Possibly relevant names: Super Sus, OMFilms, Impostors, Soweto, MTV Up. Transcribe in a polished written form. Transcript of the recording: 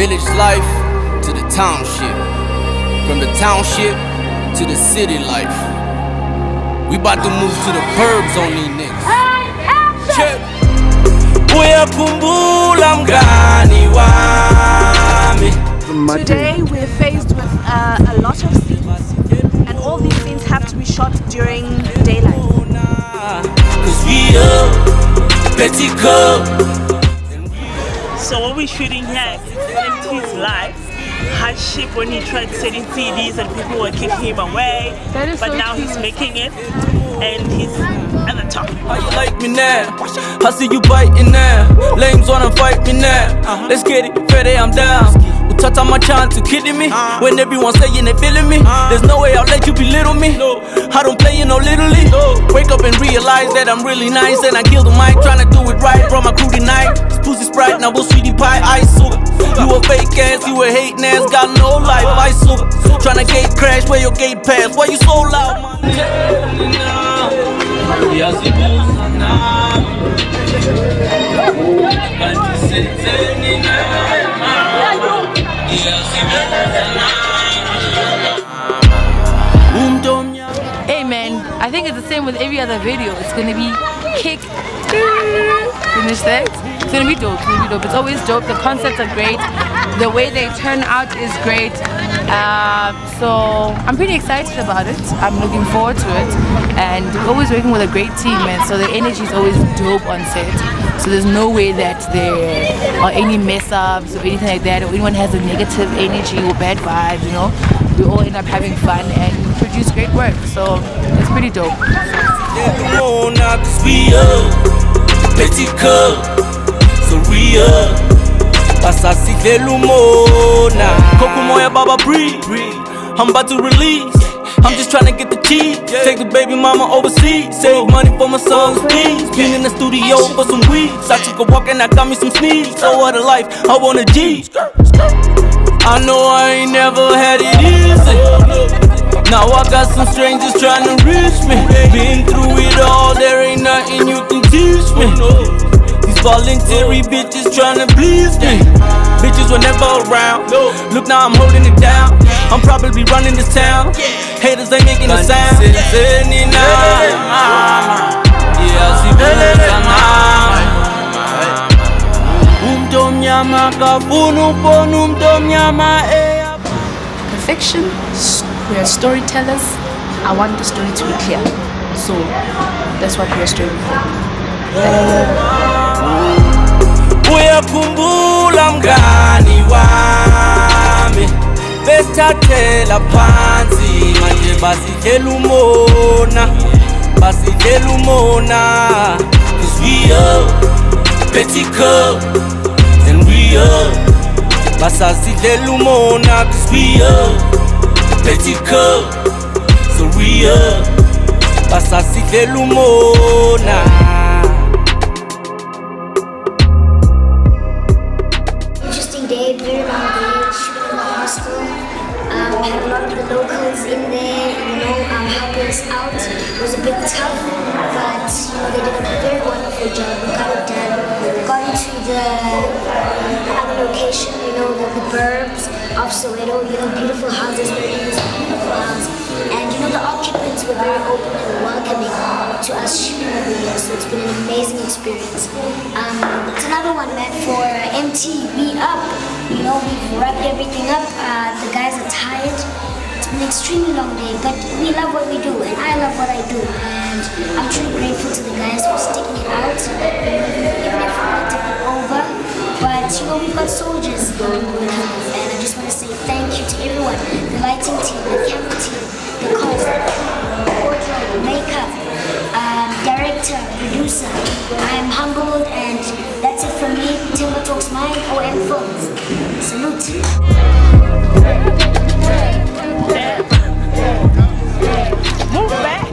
village life to the township, from the township to the city life. We bout to move to the burbs on these niggas. Today we're faced with a lot of scenes, and all these scenes have to be shot during daylight. So what we're shooting here is MTV's life, hardship when he tried selling CDs and people were kicking him away. But so now he's making it and he's at the top. How you like me now? I see you biting now. Lames wanna fight me now. Let's get it, Freddy, I'm down. Tata my chance, you kidding me? When everyone's saying they feeling me, there's no way I'll let you belittle me. No. I don't play you no little league. No. Wake up and realize that I'm really nice, and I kill the mic trying to do it right. Bro, my crew tonight, it's pussy sprite, now we'll sweetie pie, ice sugar. You a fake ass, you a hating ass, got no life, ice sugar. Trying to gate crash where your gate pass, why you so loud? Hey man, I think it's the same with every other video. It's gonna be kick, finish that. It's gonna be dope, it's gonna be dope. It's always dope, the concepts are great, the way they turn out is great. So I'm pretty excited about it, I'm looking forward to it. And always working with a great team, and so the energy is always dope on set. So there's no way that there are any mess-ups or anything like that, or anyone has a negative energy or bad vibes, you know. We all end up having fun and produce great work, so it's pretty dope. I'm about to release, I'm just trying to get the cheese. Take the baby mama overseas, save money for my son's needs. Been in the studio for some weeks. I took a walk and I got me some sneeze. So what a life, I want a G. I know I ain't never had it easy. Now I got some strangers trying to reach me. Been through it all, there ain't nothing you can teach me. These voluntary bitches trying to please me. Bitches were never around, look now I'm holding it down. I'm probably running this town. Haters ain't making a sound. Perfection. We are storytellers. I want the story to be clear. So that's what we are striving for. Besithathela phansi manje basidlela umona, 'cause we up, Petticoat, and we up, basidlela umona, 'cause we up, Petticoat, so we up, basidlela umona. Had a lot of the locals in there, you know, helping us out. It was a bit tough, but you know, they did a very wonderful job. We got it done. We got into the other location, you know, the burbs of Soweto, you know, beautiful houses. We're in this beautiful house, and you know, the occupants were very open and welcoming to us shooting the video, so it's been an amazing experience. It's another one meant for MTV Up. You know, we've wrapped everything up, the guys are tired, it's been an extremely long day, but we love what we do, and I love what I do, and I'm truly grateful to the guys for sticking it out, even if we're not taking over, but you know, we've got soldiers going with us, and I just want to say thank you to everyone, the lighting team, the camera team, the costume, the wardrobe, makeup, director, producer. I'm humbled, and that's it from me. Timber Talks Mine, OMFilms. Salute. Move back.